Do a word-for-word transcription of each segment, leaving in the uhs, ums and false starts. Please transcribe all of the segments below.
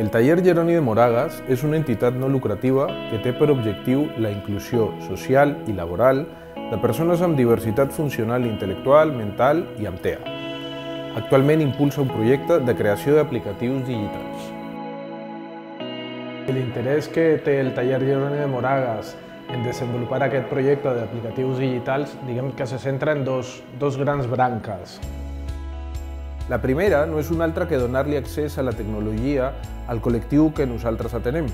El taller Jeroni de Moragas és una entitat no lucrativa que té per objectiu la inclusió social i laboral de persones amb diversitat funcional, intel·lectual, mental i amb T E A. Actualment impulsa un projecte de creació d'aplicatius digitals. L'interès que té el taller Jeroni de Moragas en desenvolupar aquest projecte d'aplicatius digitals, diguem que se centra en dos, dos grans branques. La primera no és una altra que donar-li accés a la tecnologia al col·lectiu que nosaltres atenem,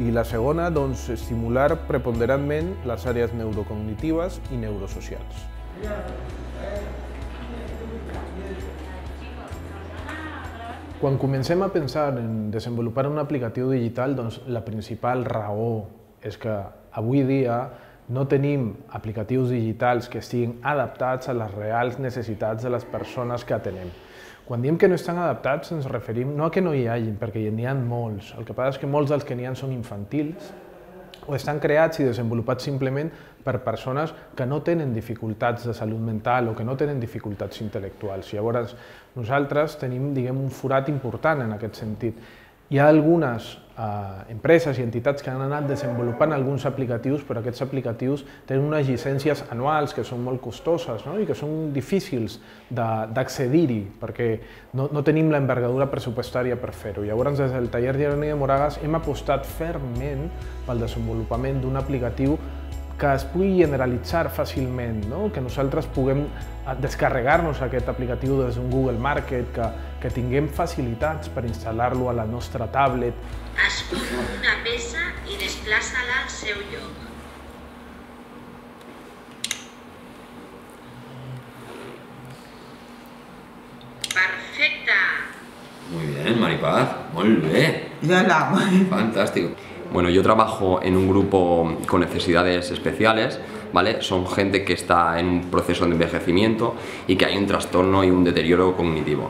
i la segona, doncs, estimular preponderantment les àrees neurocognitives i neurosocials. Quan comencem a pensar en desenvolupar un aplicatiu digital, doncs, la principal raó és que avui dia no tenim aplicatius digitals que estiguin adaptats a les reals necessitats de les persones que atenem. Quan diem que no estan adaptats ens referim no a que no hi hagin, perquè n'hi ha molts. El que passa és que molts dels que n'hi ha són infantils o estan creats i desenvolupats simplement per persones que no tenen dificultats de salut mental o que no tenen dificultats intel·lectuals. Llavors, nosaltres tenim, diguem, un forat important en aquest sentit. Hi ha algunes empreses i entitats que han anat desenvolupant alguns aplicatius, però aquests aplicatius tenen unes llicències anuals que són molt costoses i que són difícils d'accedir-hi, perquè no tenim l'envergadura pressupostària per fer-ho. Llavors, des del taller Jeroni de Moragas hem apostat fermament pel desenvolupament d'un aplicatiu que es pugui generalitzar fàcilment, que nosaltres puguem descarregar-nos aquest aplicatiu des d'un Google Market, que tinguem facilitats per instal·lar-lo a la nostra tablet. Escull una peça i desplaça-la al seu lloc. Perfecte! Muy bien, Maripaz, molt bé. Ya la. Fantástico. Bueno, yo trabajo en un grupo con necesidades especiales, ¿vale? Son gente que está en un proceso de envejecimiento y que hay un trastorno y un deterioro cognitivo.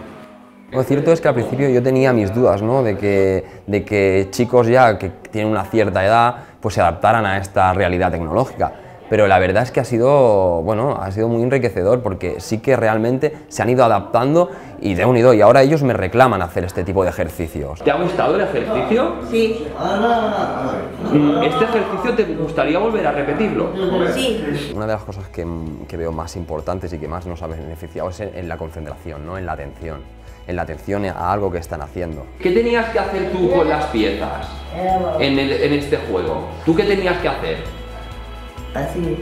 Lo cierto es que al principio yo tenía mis dudas, ¿no? de, que, de que chicos ya que tienen una cierta edad pues se adaptaran a esta realidad tecnológica. Pero la verdad es que ha sido, bueno, ha sido muy enriquecedor porque sí que realmente se han ido adaptando y se han unido y ahora ellos me reclaman hacer este tipo de ejercicios. ¿Te ha gustado el ejercicio? Sí. ¿Este ejercicio te gustaría volver a repetirlo? Sí. Una de las cosas que, que veo más importantes y que más nos ha beneficiado es en, en la concentración, ¿no? En la atención, en la atención a algo que están haciendo. ¿Qué tenías que hacer tú con las piezas en, el, en este juego? ¿Tú qué tenías que hacer? Así.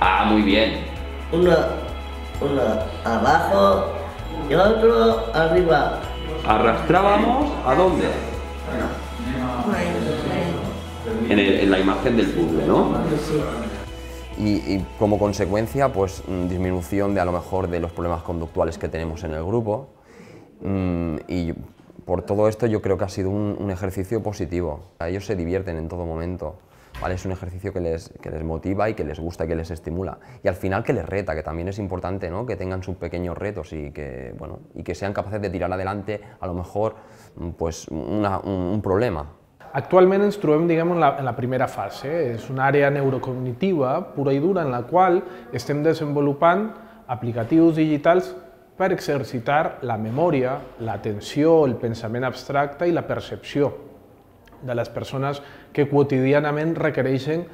Ah, muy bien. Uno, uno abajo y otro arriba. ¿Arrastrábamos a dónde? En, el, en la imagen del puzzle, ¿no? Sí. Y, y como consecuencia, pues disminución de a lo mejor de los problemas conductuales que tenemos en el grupo. Y por todo esto yo creo que ha sido un, un ejercicio positivo. Ellos se divierten en todo momento. ¿Vale? Es un ejercicio que les, que les motiva y que les gusta, que les estimula. Y al final que les reta, que también es importante, ¿no? Que tengan sus pequeños retos y que, bueno, y que sean capaces de tirar adelante a lo mejor pues, una, un, un problema. Actualment ens trobem, diguem, en la, en la primera fase. És una àrea neurocognitiva pura i dura en la qual estem desenvolupant aplicatius digitals per exercitar la memòria, l'atenció, el pensament abstracte i la percepció de les persones que quotidianament requereixen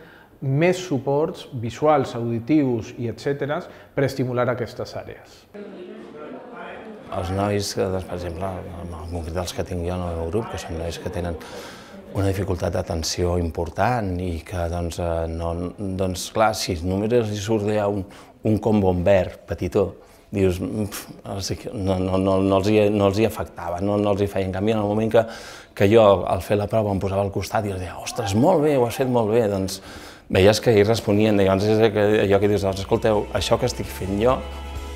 més suports visuals, auditius i etcètera per estimular aquestes àrees. Els nois, per exemple, en concret els que tinc jo en el meu grup, que són nois que tenen una dificultat d'atenció important i que, doncs, no, doncs clar, si només els surt un, un combo verd petitó, dius, no, no, no, no, els hi, no els hi afectava, no, no els hi feien canviar. En el moment que, que jo, al fer la prova, em posava al costat i els deia, ostres, molt bé, ho has fet molt bé, doncs veies que ells responien, llavors és allò que dius, doncs, escolteu, això que estic fent jo,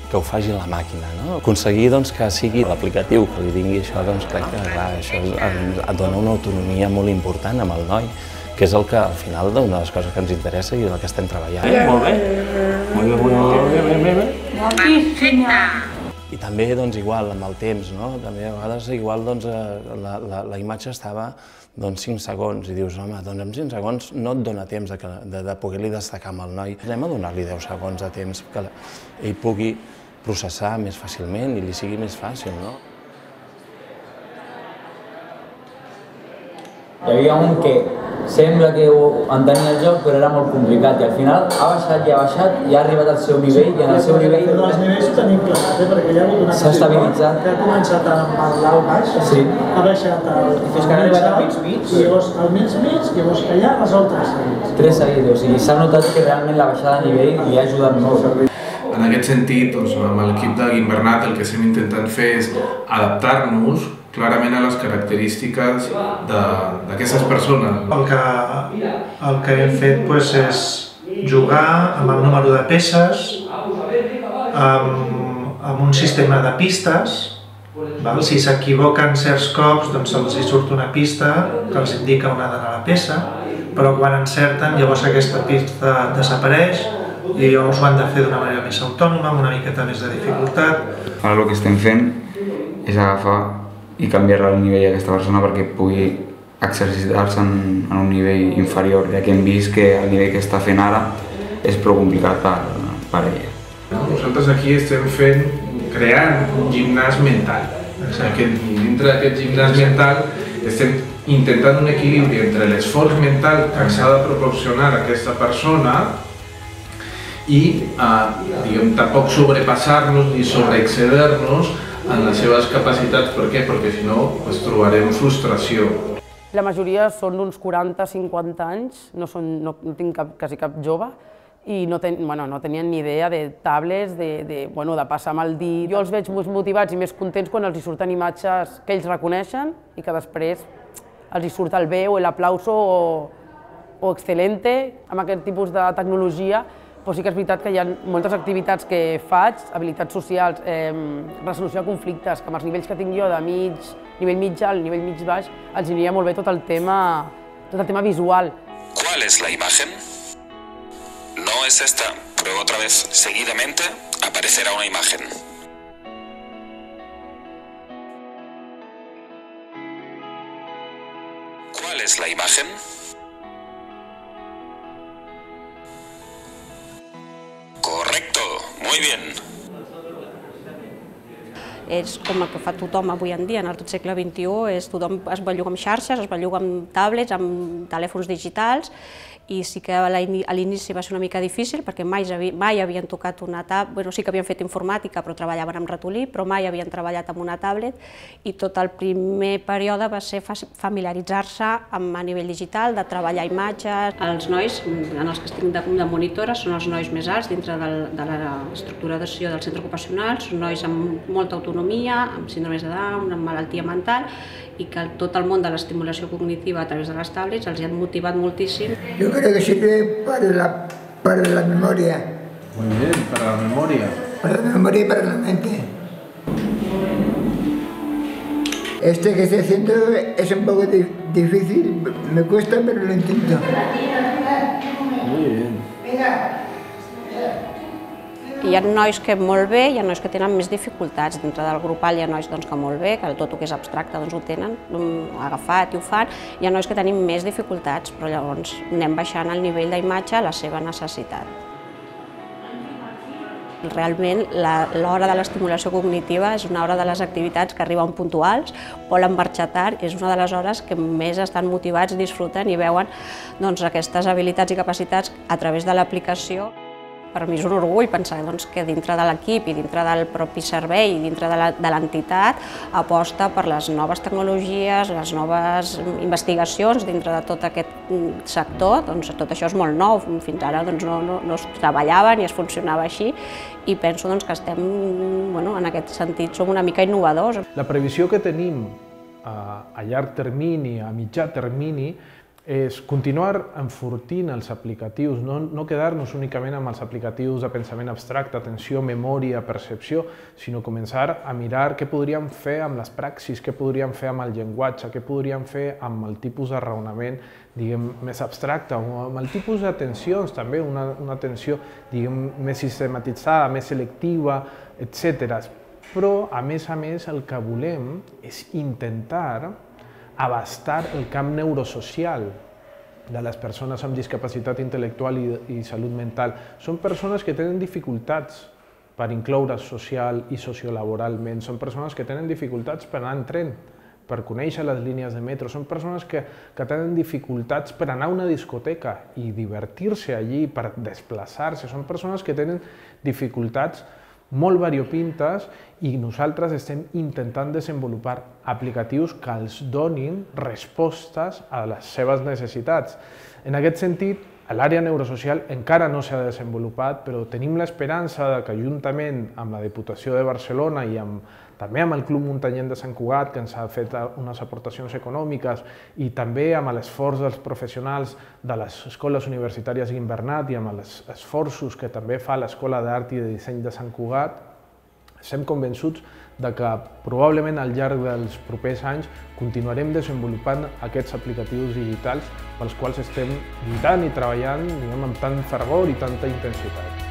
que ho faci la màquina, no? Aconseguir doncs, que sigui l'aplicatiu que li tingui això, doncs crec que clar, això et dona una autonomia molt important amb el noi, que és el que al final una de les coses que ens interessa i en el que estem treballant. Molt bé. Molt bé, molt bé, molt bé. Perfecte. I també, doncs, igual, amb el temps, no? També a vegades, igual, doncs, la, la, la imatge estava, doncs, cinc segons i dius, home, doncs, en cinc segons no et dona temps de, de, de poder-li destacar amb el noi. Anem a donar-li deu segons de temps que ell pugui processar més fàcilment i li sigui més fàcil, no? Hi havia un que sembla que ho entenia el joc, però era molt complicat, i al final ha baixat i ha baixat i ha arribat al seu nivell, i en el seu nivell... Però els nivells ho tenim clarat, perquè hi ha hagut una... S'ha estabilitzat. Que ha començat amb el lau baix, ha baixat el... I fins que ha arribat al mig-mig. I llavors al mig-mig, llavors que allà resol tres seguits. Tres seguits, o sigui, s'ha notat que realment la baixada de nivell li ha ajudat molt. En aquest sentit, amb l'equip de Gimbernat el que estem intentant fer és adaptar-nos clarament a les característiques d'aquestes persones. El que hem fet és jugar amb el número de peces, amb un sistema de pistes. Si s'equivoquen certs cops, doncs els surt una pista que els indica on ha d'anar la peça, però quan encerten llavors aquesta pista desapareix i llavors ho han de fer d'una manera més autònoma, amb una miqueta més de dificultat. Ara el que estem fent és agafar i canviar-la al nivell d'aquesta persona perquè pugui exercitar-se en un nivell inferior, ja que hem vist que el nivell que està fent ara és prou complicat per ella. Nosaltres aquí estem fent, creant un gimnàs mental. Dintre d'aquest gimnàs mental estem intentant un equilibri entre l'esforç mental que s'ha de proporcionar a aquesta persona i tampoc sobrepassar-nos ni sobreexceder-nos en les seves capacitats. Per què? Perquè si no ens trobarem frustració. La majoria són d'uns quaranta a cinquanta anys, no tinc quasi cap jove, i no tenien ni idea de tablets, de passar amb el dit. Jo els veig més motivats i més contents quan els surten imatges que ells reconeixen i que després els surt el veu, l'aplauso o excelente. Amb aquest tipus de tecnologia sí que és veritat que hi ha moltes activitats que faig, habilitats socials, resolució de conflictes, que amb els nivells que tinc jo de mig, nivell mitjà al nivell mig-baix, els aniria molt bé tot el tema visual. ¿Cuál es la imagen? No es esta, pero otra vez, seguidamente, aparecerá una imagen. ¿Cuál es la imagen? Muy bien. És com el que fa tothom avui en dia, en el segle vint-i-u, tothom es belluga amb xarxes, es belluga amb tablets, amb telèfons digitals, i sí que a l'inici va ser una mica difícil perquè mai havien tocat una tablet, bueno, sí que havien fet informàtica però treballaven amb ratolí, però mai havien treballat amb una tablet, i tot el primer període va ser familiaritzar-se a nivell digital, de treballar imatges. Els nois, en els que estic de monitora, són els nois més alts dintre de l'estructuració del centre ocupacional, són nois amb molta autonomia, amb síndromes de Down, amb malaltia mental, i que tot el món de l'estimulació cognitiva a través de les tablets els han motivat moltíssim. Jo crec que sirve para la, para la memoria. Muy bien, para la memoria. Para la memoria y para la mente. Este que estoy haciendo es un poco difícil, me cuesta, pero lo intento. Muy bien. Venga. Hi ha nois que molt bé, hi ha nois que tenen més dificultats. Dintre del grupal hi ha nois que molt bé, que tot el que és abstracte ho tenen agafat i ho fan. Hi ha nois que tenim més dificultats, però llavors anem baixant el nivell d'imatge a la seva necessitat. Realment l'hora de l'estimulació cognitiva és una hora de les activitats que arriben puntuals, volen marxar tard, és una de les hores que més estan motivats, disfruten i veuen aquestes habilitats i capacitats a través de l'aplicació. Per mi és un orgull pensar que dintre de l'equip i dintre del propi servei i dintre de l'entitat aposta per les noves tecnologies, les noves investigacions dintre de tot aquest sector. Tot això és molt nou, fins ara no es treballava ni es funcionava així, i penso que estem, en aquest sentit, som una mica innovadors. La previsió que tenim a llarg termini, a mitjà termini, és continuar enfortint els aplicatius, no quedar-nos únicament amb els aplicatius de pensament abstracte, atenció, memòria, percepció, sinó començar a mirar què podríem fer amb les praxis, què podríem fer amb el llenguatge, què podríem fer amb el tipus de raonament més abstracte, o amb el tipus d'atencions, també una atenció més sistematitzada, més selectiva, etcètera. Però, a més a més, el que volem és intentar abastar el camp neurosocial de les persones amb discapacitat intel·lectual i salut mental. Són persones que tenen dificultats per incloure's social i sociolaboralment, són persones que tenen dificultats per anar en tren, per conèixer les línies de metro. Són persones que tenen dificultats per anar a una discoteca i divertir-se allí, per desplaçar-se. Són persones que tenen dificultats molt variopintes i nosaltres estem intentant desenvolupar aplicatius que els donin respostes a les seves necessitats. En aquest sentit, l'àrea neurosocial encara no s'ha desenvolupat, però tenim l'esperança que juntament amb la Diputació de Barcelona i també amb el Club Muntanyenc de Sant Cugat, que ens ha fet unes aportacions econòmiques, i també amb l'esforç dels professionals de les escoles universitàries Gimbernat i amb els esforços que també fa l'Escola d'Art i de Disseny de Sant Cugat, estem convençuts que probablement al llarg dels propers anys continuarem desenvolupant aquests aplicatius digitals pels quals estem lluitant i treballant amb tant fervor i tanta intensitat.